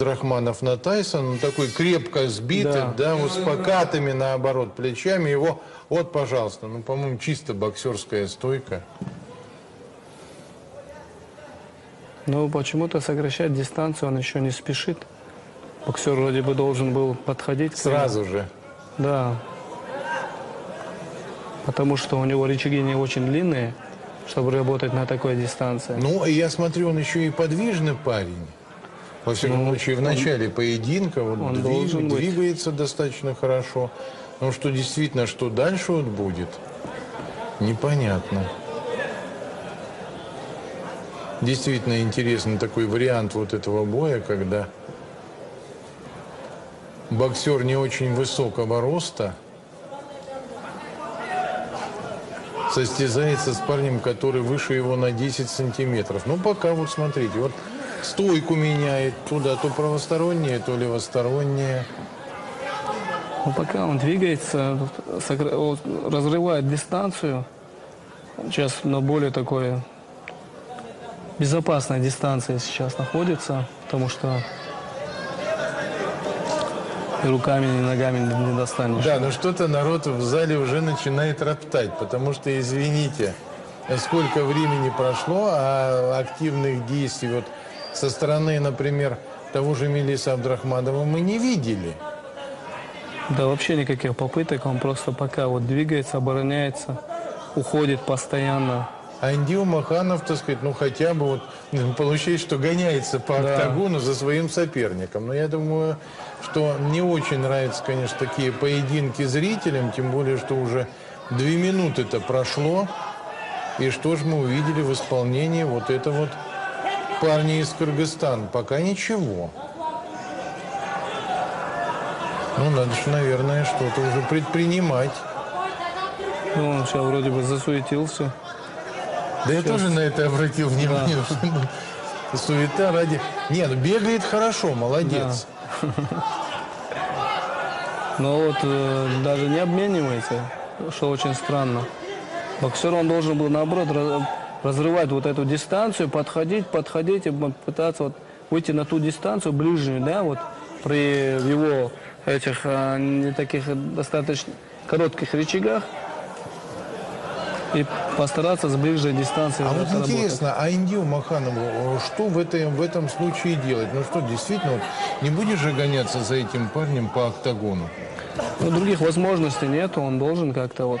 Абдрахманов на Тайсона, такой крепко сбитый, да, вот с покатыми, наоборот, плечами. Его, вот, пожалуйста, ну, по-моему, чисто боксерская стойка. Ну, почему-то сокращать дистанцию он еще не спешит. Боксер вроде бы должен был подходить. Сразу же. Да. Потому что у него рычаги не очень длинные, чтобы работать на такой дистанции. Ну, я смотрю, он еще и подвижный парень. Во всяком случае, в начале поединка он двигается достаточно хорошо. Но что действительно, что дальше вот будет, непонятно. Действительно интересный такой вариант вот этого боя, когда боксер не очень высокого роста состязается с парнем, который выше его на 10 сантиметров. Ну, пока вот смотрите, вот... Стойку меняет туда, то правостороннее, то левостороннее. Но пока он двигается, разрывает дистанцию. Сейчас на более такой безопасной дистанции сейчас находится, потому что и руками, и ногами не достанешь. Да, но что-то народ в зале уже начинает роптать, потому что, извините, сколько времени прошло, а активных действий вот со стороны, например, того же Мелиса Абдрахманова мы не видели. Да вообще никаких попыток, он просто пока вот двигается, обороняется, уходит постоянно. Айнди Умаханов, так сказать, ну хотя бы вот получается, что гоняется по октагону за своим соперником. Но я думаю, что не очень нравятся, конечно, такие поединки зрителям, тем более, что уже 2 минуты-то прошло. И что же мы увидели в исполнении вот это вот парни из Кыргызстана? Пока ничего. Ну, надо же, наверное, что-то уже предпринимать. Ну, он сейчас вроде бы засуетился. Да сейчас. Я тоже на это обратил внимание. Да. Суета ради... Нет, бегает хорошо, молодец. Да. Но вот даже не обменивается, что очень странно. Боксер, он должен был, наоборот, разрывать вот эту дистанцию, подходить и пытаться вот выйти на ту дистанцию ближнюю, да, вот при его этих не таких достаточно коротких рычагах и постараться с ближней дистанции. А вот интересно, а Айнди Умаханову что в этом случае делать? Ну что, действительно, вот, не будешь же гоняться за этим парнем по октагону? Ну, других возможностей нет, он должен как-то вот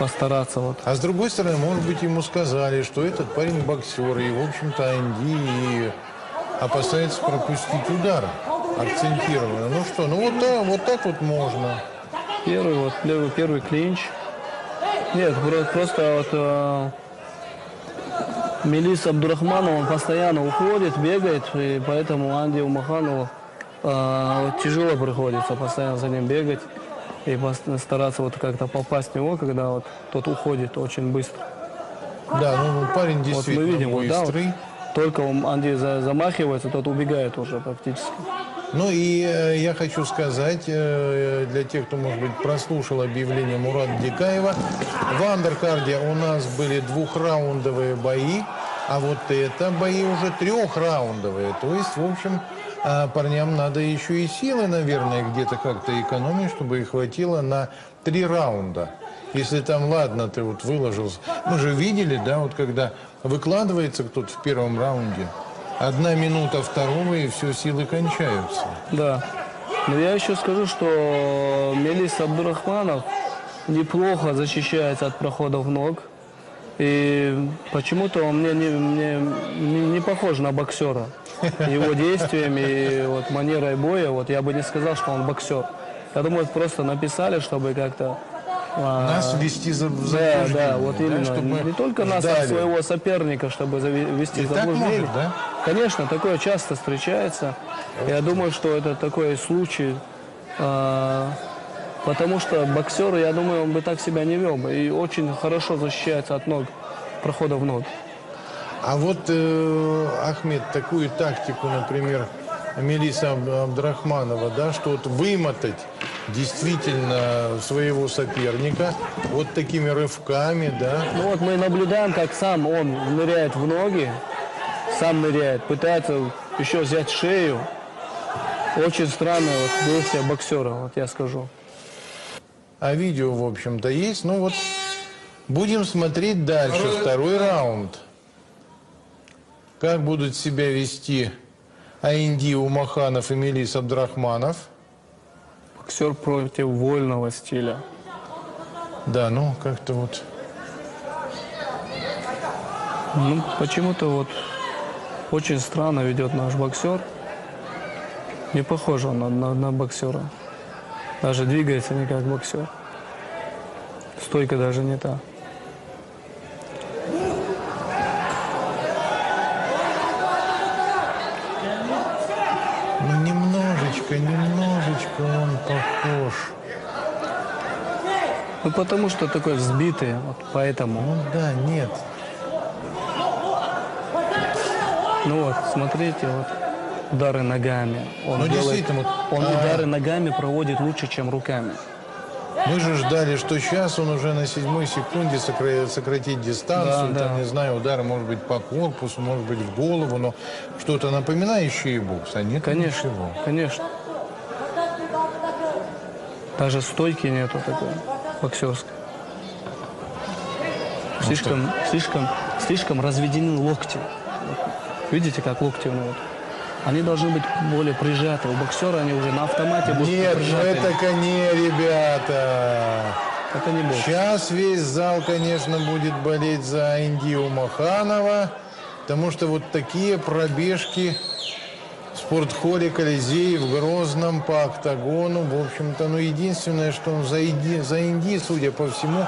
постараться. Вот. А с другой стороны, может быть, ему сказали, что этот парень боксер, и, в общем-то, Айнди опасается пропустить удар акцентированно. Ну что, ну вот, да, вот так вот можно. Первый клинч. Нет, просто вот Мелис Абдрахманов, он постоянно уходит, бегает, и поэтому Айнди Умаханову тяжело приходится постоянно за ним бегать. И стараться вот как-то попасть в него, когда вот тот уходит очень быстро. Да, ну парень действительно вот мы видим, быстрый. Вот, да, вот, только он, Анди замахивается, тот убегает уже практически. Ну и я хочу сказать, для тех, кто, может быть, прослушал объявление Мурата Дикаева, в андеркарде у нас были 2-раундовые бои, а вот это бои уже 3-раундовые. То есть, в общем... А парням надо еще и силы, наверное, где-то как-то экономить, чтобы их хватило на 3 раунда. Если там, ладно, ты вот выложился. Мы же видели, да, вот когда выкладывается кто-то в 1-м раунде, 1 минута 2-го, и все, силы кончаются. Да. Но я еще скажу, что Мелис Абдрахманов неплохо защищается от проходов ног. И почему-то он мне не похож на боксера. Его действиями и вот манерой боя, вот я бы не сказал, что он боксер. Я думаю, просто написали, чтобы как-то... Нас ввести в заблуждение. Да, вот именно. Чтобы не только нас, а своего соперника, чтобы ввести в заблуждение. Может, да? Конечно, такое часто встречается. Я думаю, что это такой случай. Потому что боксер, я думаю, он бы так себя не вел бы. И очень хорошо защищается от ног, проходов ног. А вот, Ахмед, такую тактику, например, Мелиса Абдрахманова, да, что вот вымотать действительно своего соперника вот такими рывками, да? Ну вот мы наблюдаем, как сам он ныряет в ноги, сам ныряет, пытается еще взять шею. Очень странное вот действие боксера, вот я скажу. А видео, в общем-то, есть. Ну вот, будем смотреть дальше, второй раунд. Как будут себя вести Айнди Умаханов и Мелис Абдрахманов? Боксер против вольного стиля. Да, ну как-то вот... Ну, почему-то вот очень странно ведет наш боксер. Не похож он на боксера. Даже двигается не как боксер. Стойка даже не та. Ну, немножечко он похож. Ну, потому что такой взбитый, вот поэтому. Ну, да, нет. Ну вот, смотрите, вот удары ногами. Он, ну, делает, вот, он удары ногами проводит лучше, чем руками. Мы же ждали, что сейчас он уже на 7-й секунде сократит дистанцию. Да, там, да. Не знаю, удары, может быть, по корпусу, может быть, в голову, но что-то напоминающее бокс, а нет ничего. Конечно. Даже стойки нету такой боксерской. Слишком разведены локти. Видите, как локти у него? Они должны быть более прижаты. У боксера они уже на автомате будут прижаты. Нет, ну это коне, ребята. Это не бокс. Сейчас весь зал, конечно, будет болеть за Айнди Умаханова, потому что вот такие пробежки в спортхолле Колизеев в Грозном по октагону, в общем-то, ну единственное, что он за Инди, судя по всему,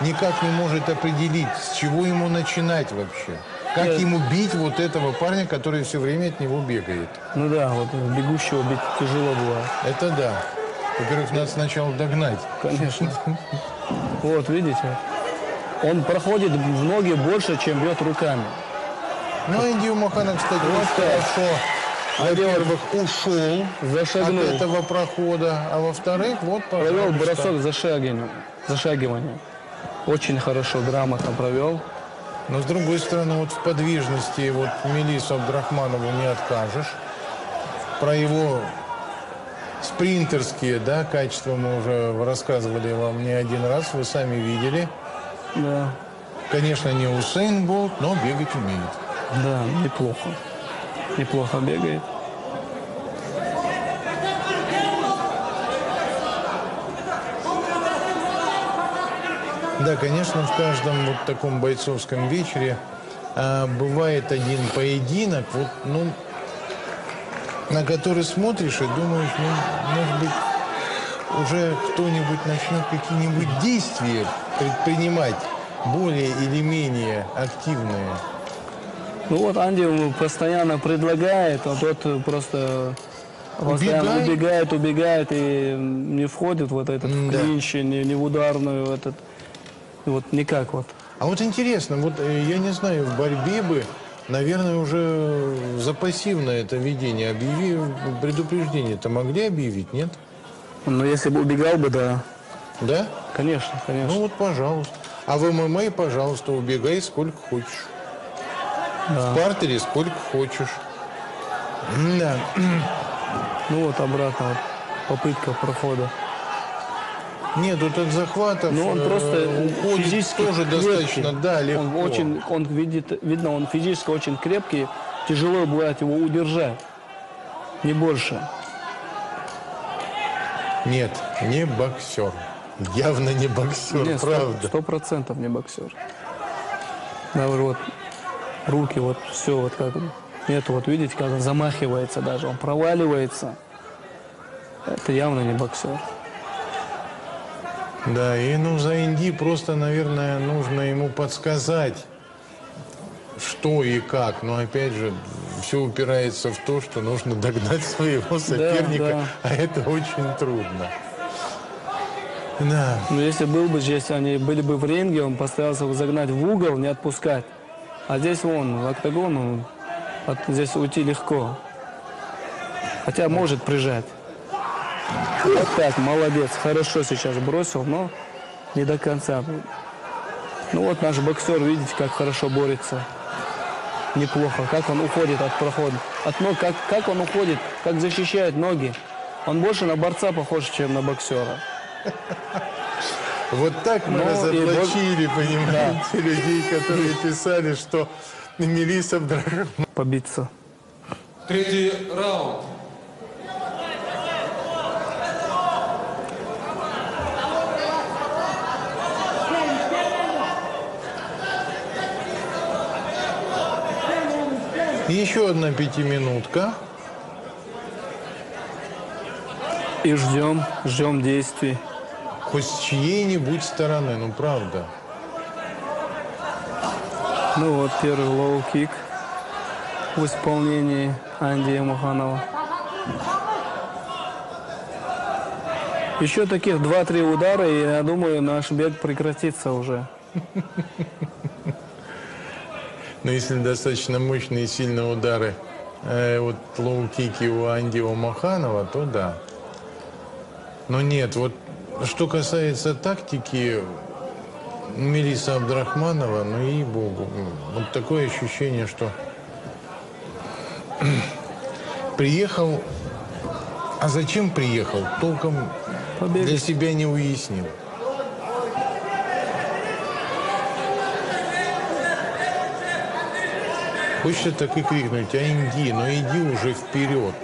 никак не может определить, с чего ему начинать вообще. Как ему бить вот этого парня, который все время от него бегает? Ну да, вот бегущего бить тяжело было. Это да. Во-первых, надо сначала догнать. Конечно. Вот, видите? Он проходит в ноги больше, чем бьет руками. Ну, Айнди Умаханов, кстати, хорошо. Во-первых, ушел от этого прохода. А во-вторых, вот, пожалуйста. Провел бросок зашагивания. Очень хорошо, грамотно провел. Но, с другой стороны, вот в подвижности вот Мелису Абдрахманову не откажешь. Про его спринтерские, да, качества мы уже рассказывали вам не один раз, вы сами видели. Да. Конечно, не Усейн Болт, но бегать умеет. Да, неплохо. Неплохо бегает. Да, конечно, в каждом вот таком бойцовском вечере бывает один поединок, вот, ну, на который смотришь и думаешь, ну, может быть, уже кто-нибудь начнет какие-нибудь действия предпринимать, более или менее активные. Ну вот Анди постоянно предлагает, а тот просто... Убегает и не входит вот этот клинч, не в ударную, этот... Вот никак вот. А вот интересно, вот я не знаю, в борьбе бы, наверное, уже за пассивное это ведение предупреждение-то могли объявить, нет? Ну, если бы убегал бы, да. Да? Конечно, конечно. Ну вот, пожалуйста. А в ММА, пожалуйста, убегай сколько хочешь. Да. В партере сколько хочешь. Да. Ну вот обратно, вот, попытка прохода. Нет, вот от захватов он просто уходит физически тоже крепкий. Достаточно, да, легко. Видно, он физически очень крепкий, тяжело бывает его удержать, не больше. Нет, не боксер, явно не боксер, нет, правда. 100% не боксер. Даже вот руки, вот все, вот как нет, вот видите, как он замахивается даже, он проваливается. Это явно не боксер. Да, и ну за Инди просто, наверное, нужно ему подсказать, что и как. Но опять же, все упирается в то, что нужно догнать своего соперника, а это очень трудно. Да. Но если был бы здесь, они были бы в ринге, он постарался бы загнать в угол, не отпускать. А здесь он, в октагон, здесь уйти легко. Хотя может прижать. Вот так, молодец, хорошо сейчас бросил, но не до конца. Ну вот наш боксер, видите, как хорошо борется. неплохо. Как он уходит от прохода. От ног, как он уходит, как защищает ноги. Он больше на борца похож, чем на боксера. Вот так мы разоблачили, понимаете, людей, которые писали, что Мелисбек Абдрахманов... Побиться. Третий раунд. Еще одна пятиминутка. И ждем действий. Хоть с чьей-нибудь стороны, ну правда. Ну вот первый лоу-кик в исполнении Айнди Умаханова. Еще таких 2-3 удара, и я думаю, наш бег прекратится уже. Но если достаточно мощные и сильные удары, вот лоу-кики у Айнди Умаханова, то да. Но нет, вот что касается тактики Мелисбека Абдрахманова, ну и богу, вот такое ощущение, что приехал, а зачем приехал, толком для себя не уяснил. Хочется так и крикнуть: «Айнди, но иди уже вперед!»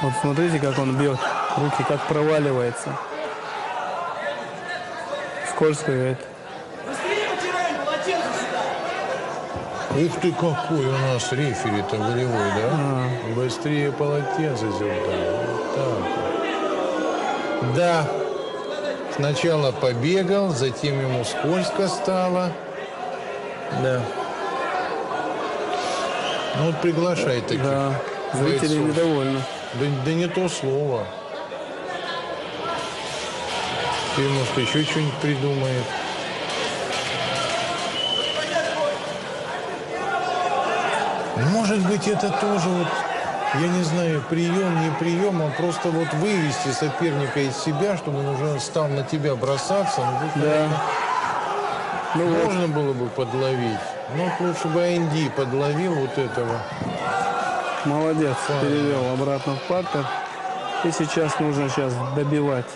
Вот смотрите, как он бьет. Руки как проваливаются. Скользко говорит. Ух ты, какой у нас рефери-то волевой, да? Быстрее полотенце сюда. Вот так. Да. Сначала побегал, затем ему скользко стало. Да. Ну вот приглашай таких. Да, зрители недовольны. Да не то слово. Ты, может, еще что-нибудь придумает. Может быть, это тоже, вот, я не знаю, прием, не прием, а просто вот вывести соперника из себя, чтобы он уже стал на тебя бросаться. Ну, тут, наверное, можно было бы подловить. Но лучше бы Айнди подловил вот этого. Молодец, перевел обратно в партер. И сейчас нужно добивать.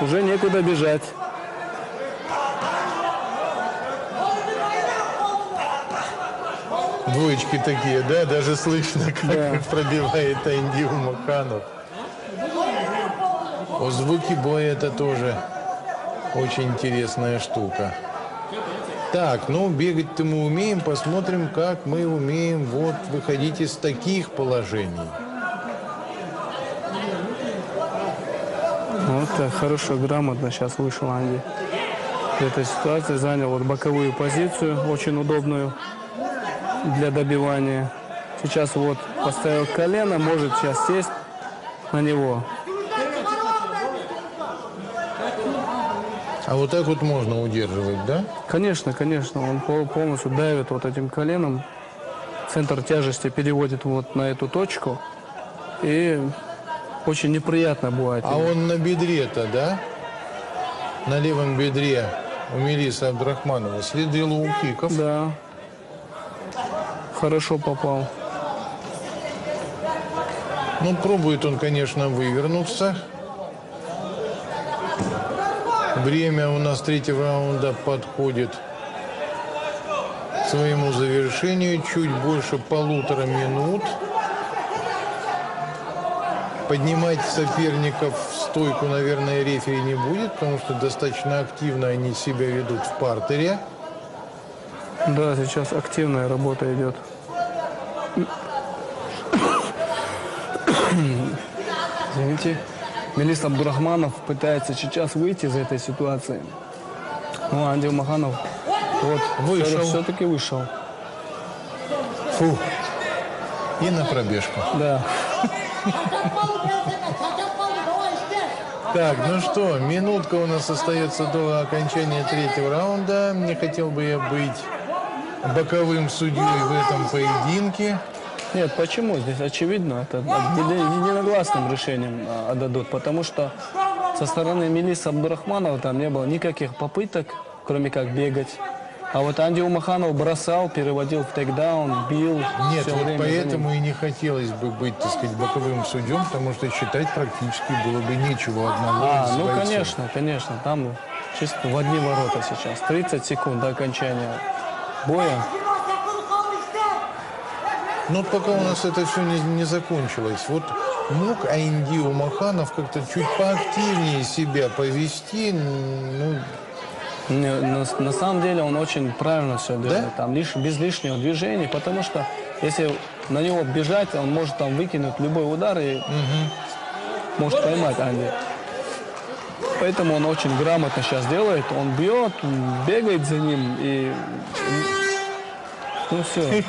Уже некуда бежать. Двоечки такие, да? Даже слышно, как пробивает Айнди Умаханов. О, звуки боя — это тоже очень интересная штука. Так, ну, бегать-то мы умеем, посмотрим, как мы умеем вот выходить из таких положений. Вот так, хорошо, грамотно сейчас вышел Айнди. В этой ситуации занял вот боковую позицию, очень удобную для добивания. Сейчас вот поставил колено, может сейчас сесть на него. А вот так вот можно удерживать, да? Конечно, конечно. Он полностью давит вот этим коленом. Центр тяжести переводит вот на эту точку. И очень неприятно бывает. А он на бедре-то, да? На левом бедре у Мелисбека Абдрахманова следы лоу-киков. Да. Хорошо попал. Ну, пробует он, конечно, вывернуться. Время у нас третьего раунда подходит к своему завершению. Чуть больше 1,5 минут. Поднимать соперников в стойку, наверное, рефери не будет, потому что достаточно активно они себя ведут в партере. Да, сейчас активная работа идет. Извините. Мелисбек Абдрахманов пытается сейчас выйти из этой ситуации. Ну, Айнди Умаханов вот вышел. Все-таки вышел. Фу. И на пробежку. Да. Так, ну что, минутка у нас остается до окончания третьего раунда. Не хотел бы я быть боковым судьей в этом поединке. Нет, почему? Здесь очевидно, это единогласным решением отдадут, потому что со стороны Мелисбека Абдрахманова там не было никаких попыток, кроме как бегать. А вот Айнди Умаханов бросал, переводил в тейкдаун, бил. Нет, вот поэтому и не хотелось бы быть, так сказать, боковым судьем, потому что считать практически было бы нечего одного. Ну конечно, конечно, там чисто в одни ворота сейчас. 30 секунд до окончания боя. Но пока у нас это все не закончилось. Вот мог Айнди Умаханов как-то чуть поактивнее себя повести, ну... На самом деле он очень правильно все делает, да? Там без лишнего движения, потому что если на него бежать, он может там выкинуть любой удар и может поймать Айнди. Поэтому он очень грамотно сейчас делает, он бьет, бегает за ним и... Ну все.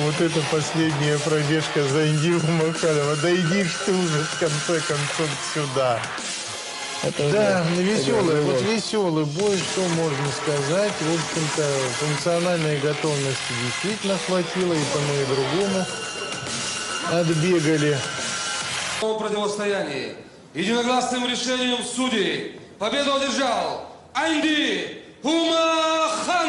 Вот это последняя пробежка за Айнди Умаханова. Да иди ты уже в конце концов сюда. Да, веселый, вот веселый бой, что можно сказать. В общем-то, функциональной готовности действительно хватило, и тому, и другому отбегали. В противостоянии единогласным решением судей победу одержал Айнди Умаханов.